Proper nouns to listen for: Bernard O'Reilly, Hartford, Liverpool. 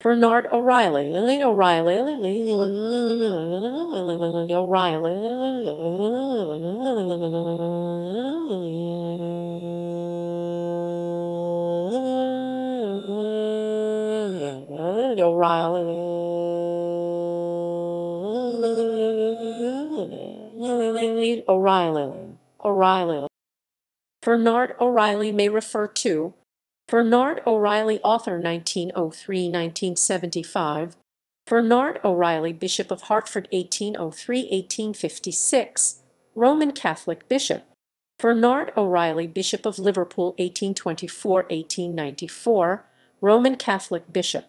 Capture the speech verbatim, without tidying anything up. Bernard O'Reilly, O'Reilly, O'Reilly, O'Reilly, O'Reilly, O'Reilly, O'Reilly. Bernard O'Reilly may refer to Bernard O'Reilly, author nineteen oh three to nineteen seventy-five, Bernard O'Reilly, Bishop of Hartford eighteen oh three to eighteen fifty-six, Roman Catholic bishop, Bernard O'Reilly, Bishop of Liverpool eighteen twenty-four to eighteen ninety-four, Roman Catholic bishop.